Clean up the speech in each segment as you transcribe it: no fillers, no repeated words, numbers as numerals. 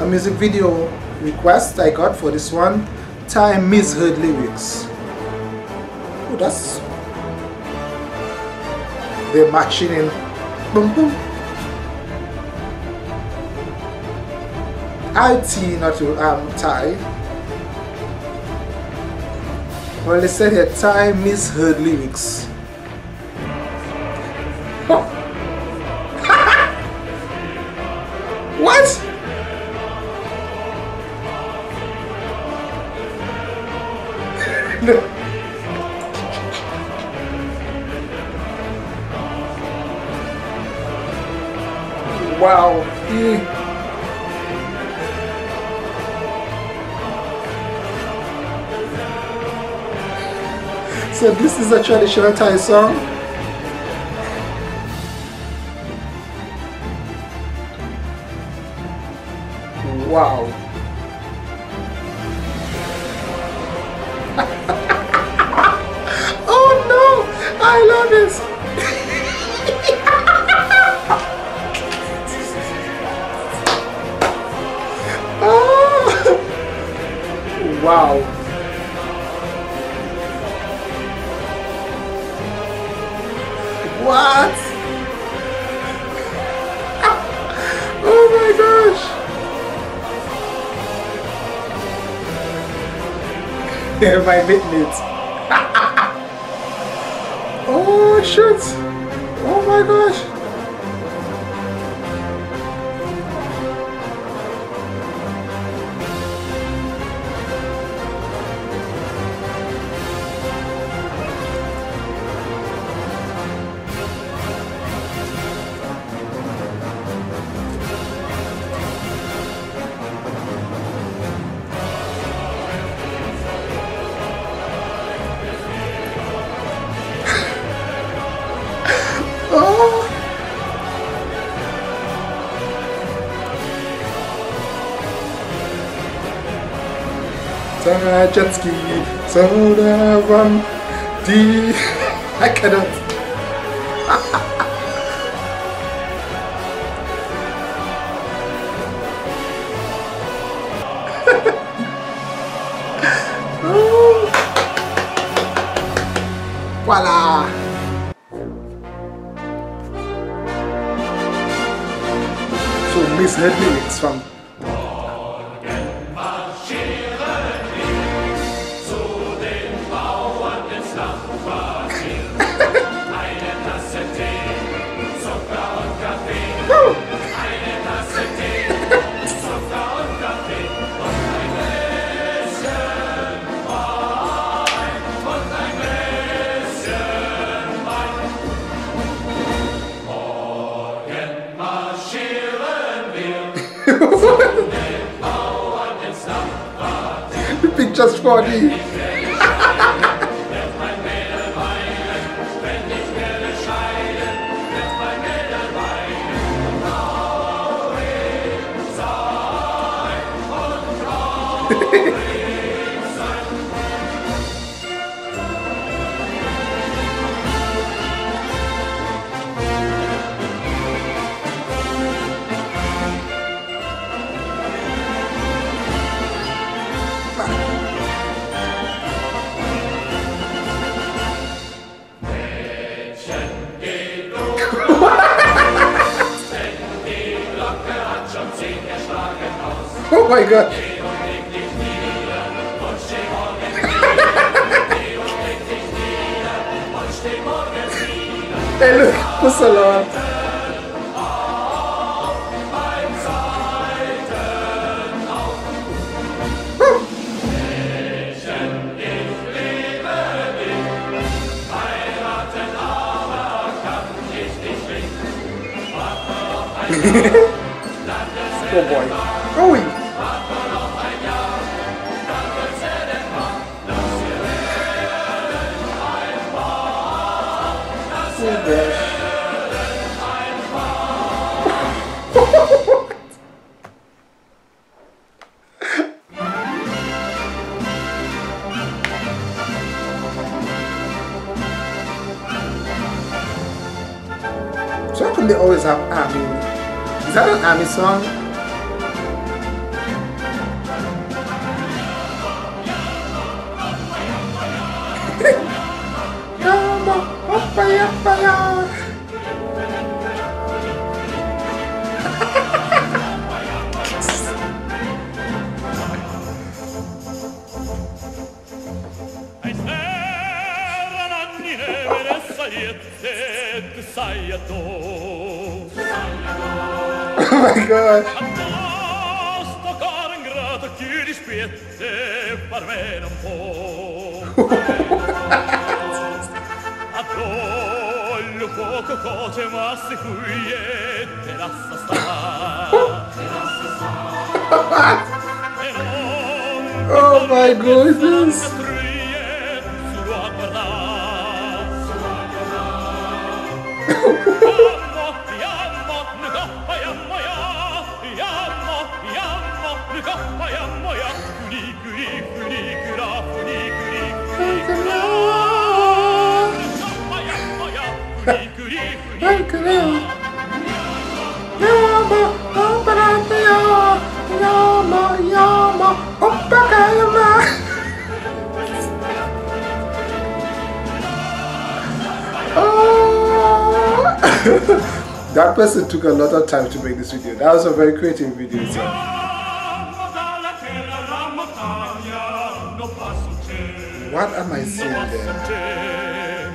a music video request I got for this one, Time Misheard Lyrics. Oh, that's... they're matching in. Boom, boom. IT, not to tie. Well, they said here, Time Misheard Lyrics. Oh. What? No. Wow. So this is a traditional Thai song. Wow. Oh no! I love this. Wow. What? Oh my gosh. They're my midnights. Oh shit. Oh my gosh. Sahajansky, Sahudavan, D. I cannot. Oh. Voila. So misheard lyrics from. The picture's 4D. Oh my god. Hey look, Pussalon. Oh boy. Oh. So how come they always have army? Is that an army song? Oh my gosh. Oh my goodness. That person took a lot of time to make this video. That was a very creative video itself. What am I seeing there?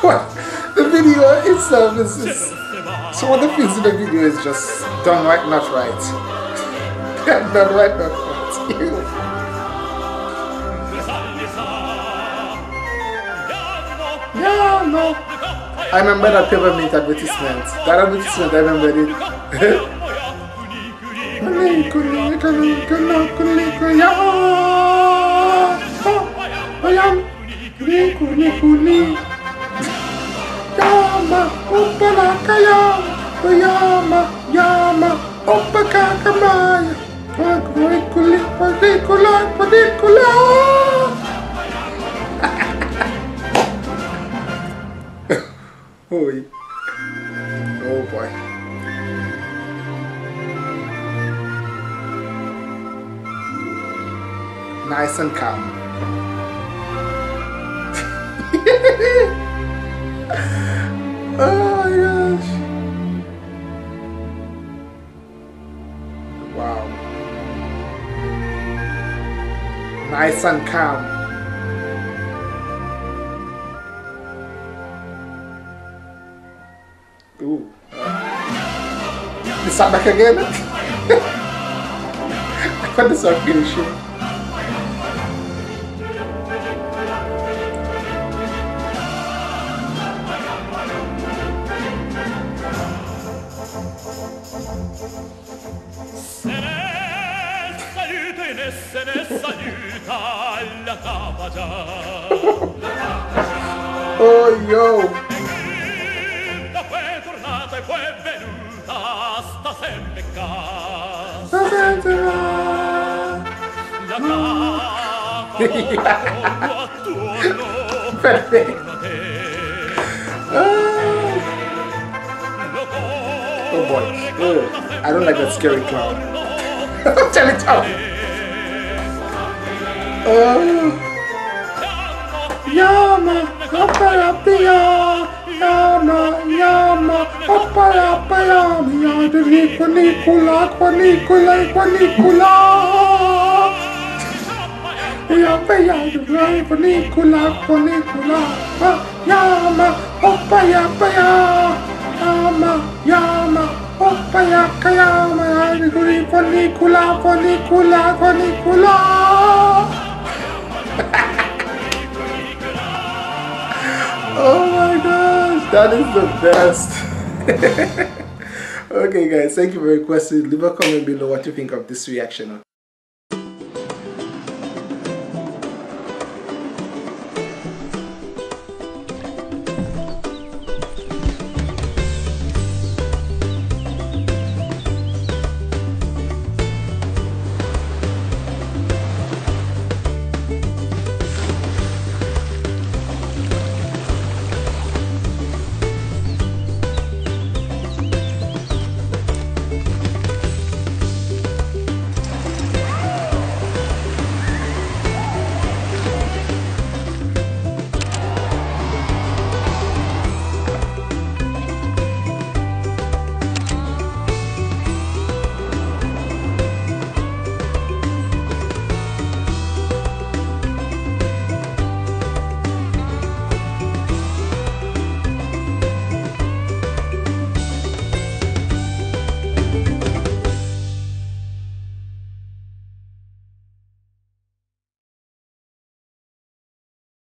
What? The video itself is just... So what the things in the video is just done right, not right. Done right, not right. Yeah, no. I remember that peppermint advertisement. That advertisement, I remember it. Yama, Yama, Yama, Opa Kakamaya, Parikuli, Parikula, Parikula. Oi. Oh boy. Nice and calm. Oh my gosh. Wow. Nice and calm. Ooh. Is that back again? I got this one finishing. Oh yo! Perfect. Oh boy! Oh, I don't like that scary clown. Tell it out. Yama, Oparapia, Yama, Yama, Oparapia, Nicola, Nicola, Nicola, Yapaya, Nicola, Nicola, Yama, Opayapaya, Yama, Yama, Opayakayama, Nicola, Nicola, Nicola. Oh my gosh, that is the best. Okay guys, thank you for your question. Leave a comment below what you think of this reaction.